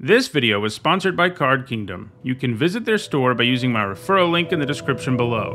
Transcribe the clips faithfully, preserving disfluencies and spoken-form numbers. This video was sponsored by Card Kingdom. You can visit their store by using my referral link in the description below.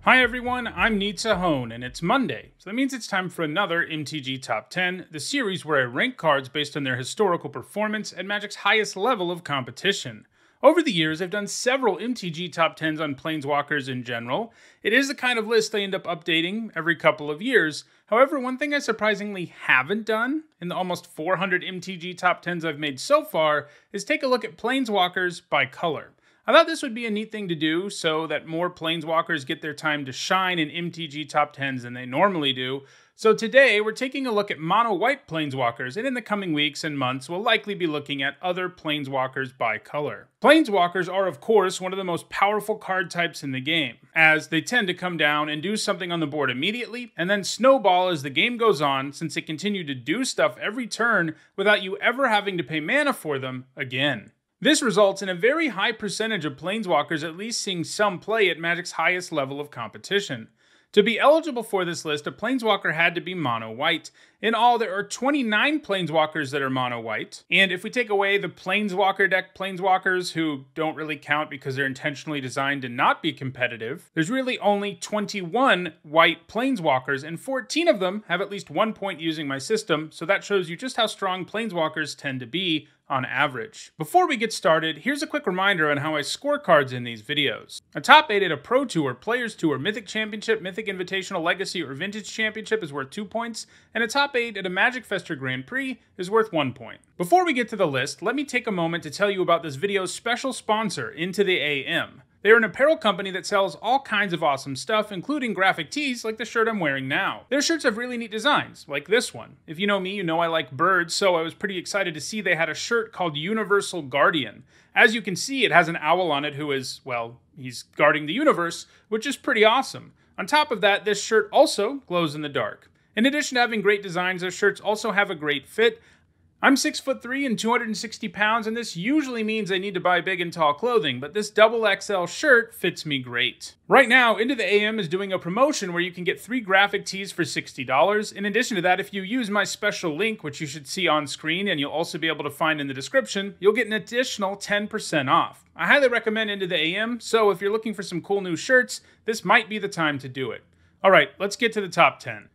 Hi everyone, I'm Nizzahon, and it's Monday, so that means it's time for another M T G Top ten, the series where I rank cards based on their historical performance at Magic's highest level of competition. Over the years, I've done several M T G Top tens on Planeswalkers in general. It is the kind of list I end up updating every couple of years. However, one thing I surprisingly haven't done, in the almost four hundred M T G Top tens I've made so far, is take a look at Planeswalkers by color. I thought this would be a neat thing to do so that more Planeswalkers get their time to shine in M T G Top tens than they normally do. So today, we're taking a look at mono-white Planeswalkers, and in the coming weeks and months, we'll likely be looking at other Planeswalkers by color. Planeswalkers are, of course, one of the most powerful card types in the game, as they tend to come down and do something on the board immediately, and then snowball as the game goes on, since they continue to do stuff every turn without you ever having to pay mana for them again. This results in a very high percentage of Planeswalkers at least seeing some play at Magic's highest level of competition. To be eligible for this list, a Planeswalker had to be mono-white. In all, there are twenty-nine Planeswalkers that are mono-white, and if we take away the Planeswalker deck Planeswalkers, who don't really count because they're intentionally designed to not be competitive, there's really only twenty-one white Planeswalkers, and fourteen of them have at least one point using my system, so that shows you just how strong Planeswalkers tend to be on average. Before we get started, here's a quick reminder on how I score cards in these videos. A top eight at a Pro Tour, Players Tour, Mythic Championship, Mythic Invitational, Legacy, or Vintage Championship is worth two points, and a top eight at a Magic Fest or Grand Prix is worth one point. Before we get to the list, let me take a moment to tell you about this video's special sponsor, Into the A M. They're an apparel company that sells all kinds of awesome stuff, including graphic tees like the shirt I'm wearing now. Their shirts have really neat designs, like this one. If you know me, you know I like birds, so I was pretty excited to see they had a shirt called Universal Guardian. As you can see, it has an owl on it who is, well, he's guarding the universe, which is pretty awesome. On top of that, this shirt also glows in the dark. In addition to having great designs, their shirts also have a great fit. I'm six foot three and two hundred sixty pounds, and this usually means I need to buy big and tall clothing, but this double X L shirt fits me great. Right now, Into the A M is doing a promotion where you can get three graphic tees for sixty dollars. In addition to that, if you use my special link, which you should see on screen and you'll also be able to find in the description, you'll get an additional ten percent off. I highly recommend Into the A M, so if you're looking for some cool new shirts, this might be the time to do it. All right, let's get to the top ten.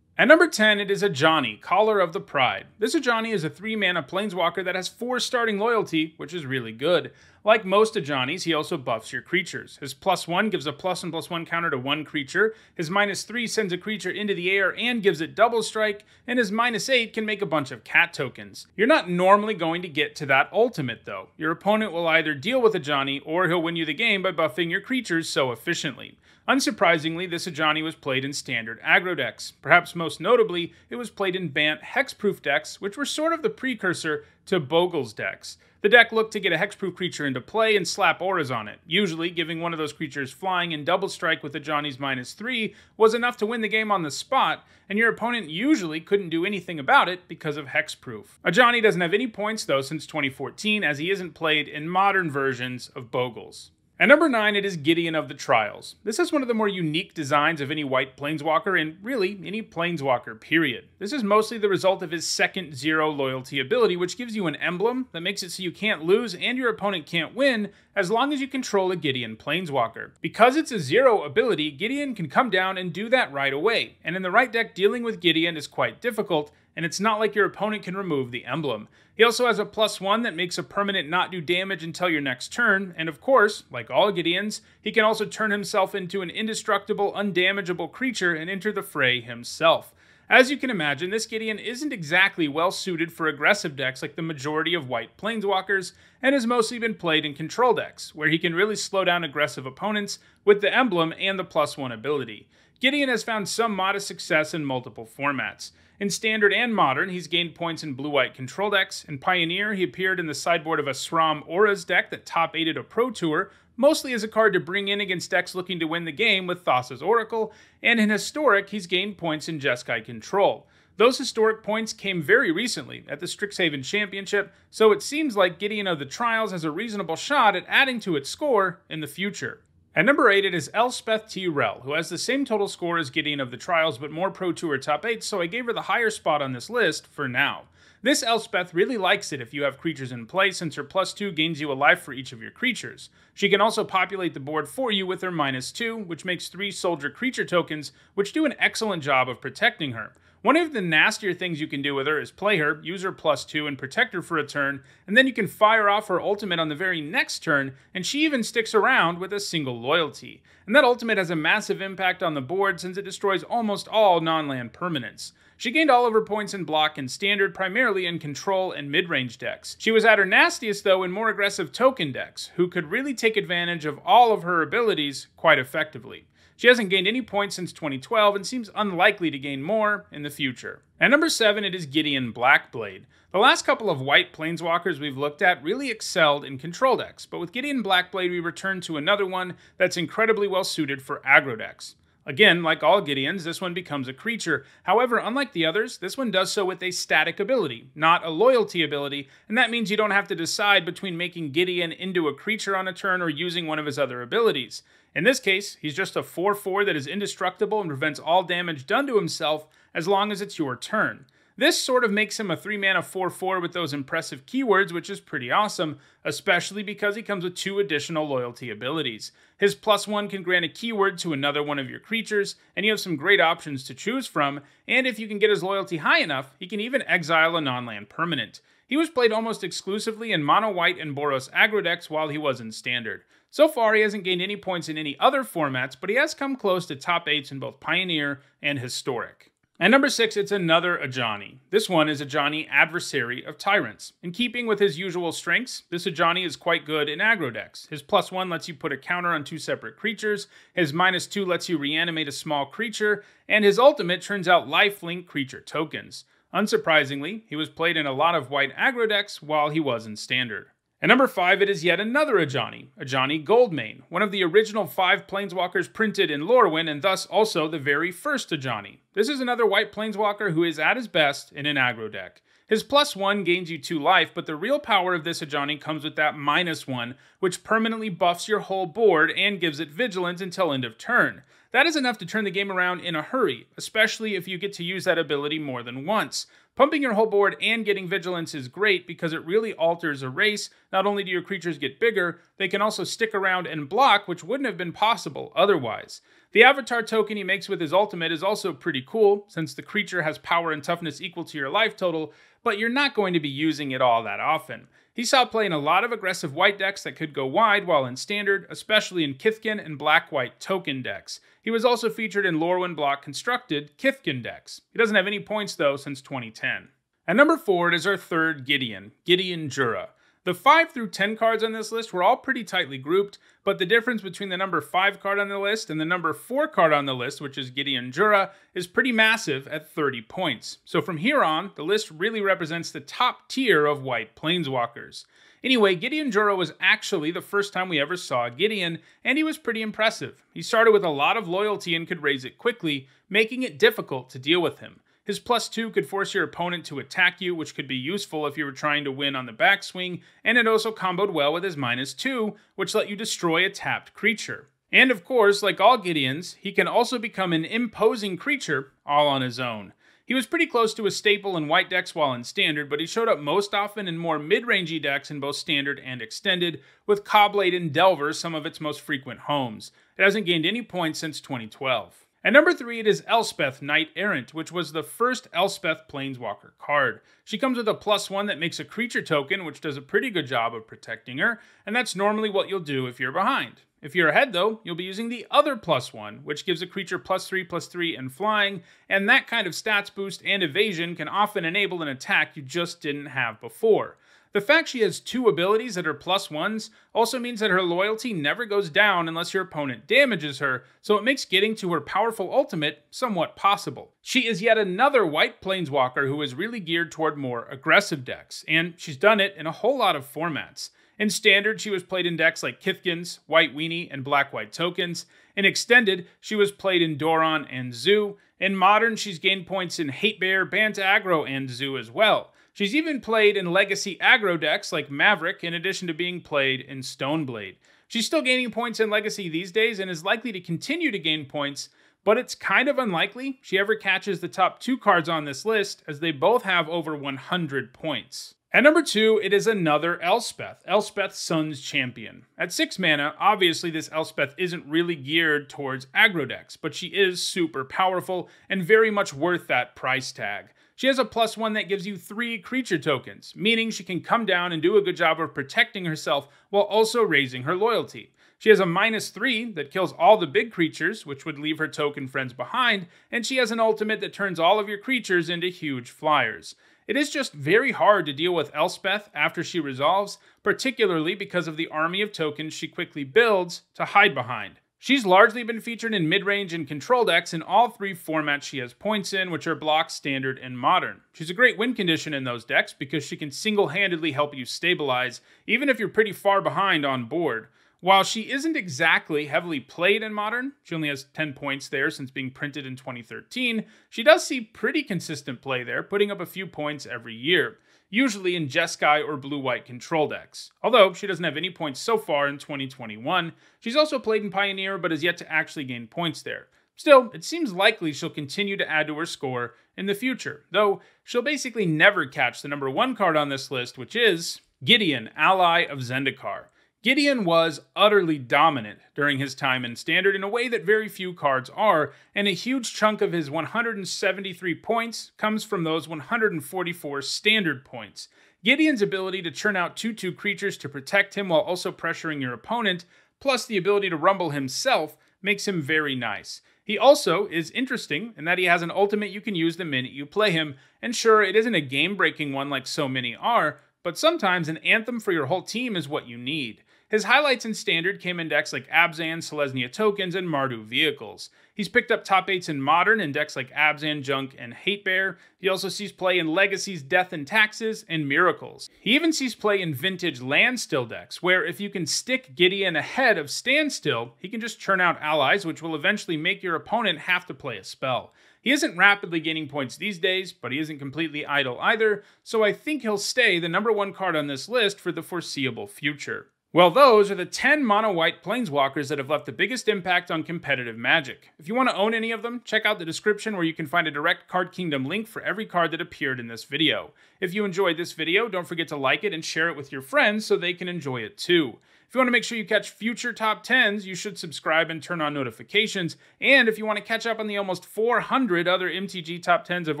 At number ten, it is Ajani, Caller of the Pride. This Ajani is a three mana Planeswalker that has four starting loyalty, which is really good. Like most Ajanis, he also buffs your creatures. His plus one gives a plus and plus one counter to one creature, his minus three sends a creature into the air and gives it double strike, and his minus eight can make a bunch of cat tokens. You're not normally going to get to that ultimate though. Your opponent will either deal with Ajani or he'll win you the game by buffing your creatures so efficiently. Unsurprisingly, this Ajani was played in standard aggro decks. Perhaps most notably, it was played in Bant Hexproof decks, which were sort of the precursor to Bogle's decks. The deck looked to get a hexproof creature into play and slap auras on it. Usually, giving one of those creatures flying and double strike with Ajani's minus three was enough to win the game on the spot, and your opponent usually couldn't do anything about it because of hexproof. Ajani doesn't have any points though since twenty fourteen, as he isn't played in modern versions of Bogle's. At number nine, it is Gideon of the Trials. This is one of the more unique designs of any white Planeswalker, and really, any Planeswalker, period. This is mostly the result of his second zero loyalty ability, which gives you an emblem that makes it so you can't lose and your opponent can't win, as long as you control a Gideon Planeswalker. Because it's a zero ability, Gideon can come down and do that right away, and in the right deck, dealing with Gideon is quite difficult, and it's not like your opponent can remove the emblem. He also has a plus one that makes a permanent not do damage until your next turn, and of course, like all Gideons, he can also turn himself into an indestructible, undamageable creature and enter the fray himself. As you can imagine, this Gideon isn't exactly well suited for aggressive decks like the majority of white Planeswalkers, and has mostly been played in control decks, where he can really slow down aggressive opponents with the emblem and the plus one ability. Gideon has found some modest success in multiple formats. In Standard and Modern, he's gained points in blue-white control decks. In Pioneer, he appeared in the sideboard of a S R O M Auras deck that top eighted a Pro Tour, mostly as a card to bring in against decks looking to win the game with Thassa's Oracle, and in Historic, he's gained points in Jeskai control. Those Historic points came very recently at the Strixhaven Championship, so it seems like Gideon of the Trials has a reasonable shot at adding to its score in the future. At number eight, it is Elspeth Tirel, who has the same total score as Gideon of the Trials, but more Pro Tour top eight, so I gave her the higher spot on this list for now. This Elspeth really likes it if you have creatures in play, since her plus two gains you a life for each of your creatures. She can also populate the board for you with her minus two, which makes three soldier creature tokens, which do an excellent job of protecting her. One of the nastier things you can do with her is play her, use her plus two, and protect her for a turn, and then you can fire off her ultimate on the very next turn, and she even sticks around with a single loyalty. And that ultimate has a massive impact on the board since it destroys almost all non-land permanents. She gained all of her points in block and standard, primarily in control and mid-range decks. She was at her nastiest though in more aggressive token decks, who could really take advantage of all of her abilities quite effectively. She hasn't gained any points since twenty twelve and seems unlikely to gain more in the future. At number seven, it is Gideon Blackblade. The last couple of white planeswalkers we've looked at really excelled in control decks, but with Gideon Blackblade we return to another one that's incredibly well suited for aggro decks. Again, like all Gideons, this one becomes a creature. However, unlike the others, this one does so with a static ability, not a loyalty ability, and that means you don't have to decide between making Gideon into a creature on a turn or using one of his other abilities. In this case, he's just a four four that is indestructible and prevents all damage done to himself as long as it's your turn. This sort of makes him a three mana four four with those impressive keywords, which is pretty awesome, especially because he comes with two additional loyalty abilities. His plus one can grant a keyword to another one of your creatures, and you have some great options to choose from, and if you can get his loyalty high enough, he can even exile a non-land permanent. He was played almost exclusively in mono-white and Boros aggro decks while he was in standard. So far, he hasn't gained any points in any other formats, but he has come close to top eights in both Pioneer and Historic. At number six, it's another Ajani. This one is Ajani Adversary of Tyrants. In keeping with his usual strengths, this Ajani is quite good in aggro decks. His plus one lets you put a counter on two separate creatures, his minus two lets you reanimate a small creature, and his ultimate turns out lifelink creature tokens. Unsurprisingly, he was played in a lot of white aggro decks while he was in standard. At number five, it is yet another Ajani, Ajani Goldmane, one of the original five planeswalkers printed in Lorwyn and thus also the very first Ajani. This is another white planeswalker who is at his best in an aggro deck. His plus one gains you two life, but the real power of this Ajani comes with that minus one, which permanently buffs your whole board and gives it vigilance until end of turn. That is enough to turn the game around in a hurry, especially if you get to use that ability more than once. Pumping your whole board and getting vigilance is great because it really alters a race. Not only do your creatures get bigger, they can also stick around and block, which wouldn't have been possible otherwise. The avatar token he makes with his ultimate is also pretty cool, since the creature has power and toughness equal to your life total, but you're not going to be using it all that often. He saw play in a lot of aggressive white decks that could go wide while in standard, especially in Kithkin and black-white token decks. He was also featured in Lorwyn block-constructed Kithkin decks. He doesn't have any points, though, since twenty ten. At number four, it is our third Gideon, Gideon Jura. The five through ten cards on this list were all pretty tightly grouped, but the difference between the number five card on the list and the number four card on the list, which is Gideon Jura, is pretty massive at thirty points. So from here on, the list really represents the top tier of white planeswalkers. Anyway, Gideon Jura was actually the first time we ever saw Gideon, and he was pretty impressive. He started with a lot of loyalty and could raise it quickly, making it difficult to deal with him. His plus two could force your opponent to attack you, which could be useful if you were trying to win on the backswing, and it also comboed well with his minus two, which let you destroy a tapped creature. And of course, like all Gideons, he can also become an imposing creature all on his own. He was pretty close to a staple in white decks while in standard, but he showed up most often in more mid-rangey decks in both standard and extended, with Coblad and Delver some of its most frequent homes. It hasn't gained any points since twenty twelve. At number three, it is Elspeth, Knight Errant, which was the first Elspeth Planeswalker card. She comes with a plus one that makes a creature token, which does a pretty good job of protecting her, and that's normally what you'll do if you're behind. If you're ahead, though, you'll be using the other plus one, which gives a creature plus three, plus three, and flying, and that kind of stats boost and evasion can often enable an attack you just didn't have before. The fact she has two abilities that are plus ones also means that her loyalty never goes down unless your opponent damages her, so it makes getting to her powerful ultimate somewhat possible. She is yet another white planeswalker who is really geared toward more aggressive decks, and she's done it in a whole lot of formats. In standard, she was played in decks like Kithkin's, White Weenie, and Black-White Tokens. In extended, she was played in Doran and Zoo. In modern, she's gained points in Hate Bear, Bant Aggro, and Zoo as well. She's even played in legacy aggro decks like Maverick, in addition to being played in Stoneblade. She's still gaining points in Legacy these days and is likely to continue to gain points, but it's kind of unlikely she ever catches the top two cards on this list, as they both have over one hundred points. At number two, it is another Elspeth, Elspeth Sun's Champion. At six mana, obviously this Elspeth isn't really geared towards aggro decks, but she is super powerful and very much worth that price tag. She has a plus one that gives you three creature tokens, meaning she can come down and do a good job of protecting herself while also raising her loyalty. She has a minus three that kills all the big creatures, which would leave her token friends behind, and she has an ultimate that turns all of your creatures into huge flyers. It is just very hard to deal with Elspeth after she resolves, particularly because of the army of tokens she quickly builds to hide behind. She's largely been featured in mid-range and control decks in all three formats she has points in, which are Block, Standard, and Modern. She's a great win condition in those decks because she can single-handedly help you stabilize, even if you're pretty far behind on board. While she isn't exactly heavily played in Modern, she only has ten points there since being printed in twenty thirteen, she does see pretty consistent play there, putting up a few points every year, usually in Jeskai or blue-white control decks. Although she doesn't have any points so far in twenty twenty-one, she's also played in Pioneer but has yet to actually gain points there. Still, it seems likely she'll continue to add to her score in the future, though she'll basically never catch the number one card on this list, which is Gideon, Ally of Zendikar. Gideon was utterly dominant during his time in Standard in a way that very few cards are, and a huge chunk of his one hundred seventy-three points comes from those one hundred forty-four Standard points. Gideon's ability to churn out two two creatures to protect him while also pressuring your opponent, plus the ability to rumble himself, makes him very nice. He also is interesting in that he has an ultimate you can use the minute you play him, and sure, it isn't a game-breaking one like so many are, but sometimes an anthem for your whole team is what you need. His highlights in Standard came in decks like Abzan, Selesnya Tokens, and Mardu Vehicles. He's picked up top eights in Modern in decks like Abzan, Junk, and Hate Bear. He also sees play in Legacy's Death and Taxes and Miracles. He even sees play in vintage Landstill decks, where if you can stick Gideon ahead of Standstill, he can just churn out allies, which will eventually make your opponent have to play a spell. He isn't rapidly gaining points these days, but he isn't completely idle either, so I think he'll stay the number one card on this list for the foreseeable future. Well, those are the ten mono-white planeswalkers that have left the biggest impact on competitive Magic. If you want to own any of them, check out the description where you can find a direct Card Kingdom link for every card that appeared in this video. If you enjoyed this video, don't forget to like it and share it with your friends so they can enjoy it too. If you want to make sure you catch future top tens, you should subscribe and turn on notifications. And if you want to catch up on the almost four hundred other M T G top tens I've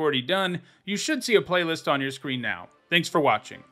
already done, you should see a playlist on your screen now. Thanks for watching.